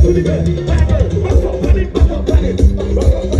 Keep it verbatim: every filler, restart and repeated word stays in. to the bed.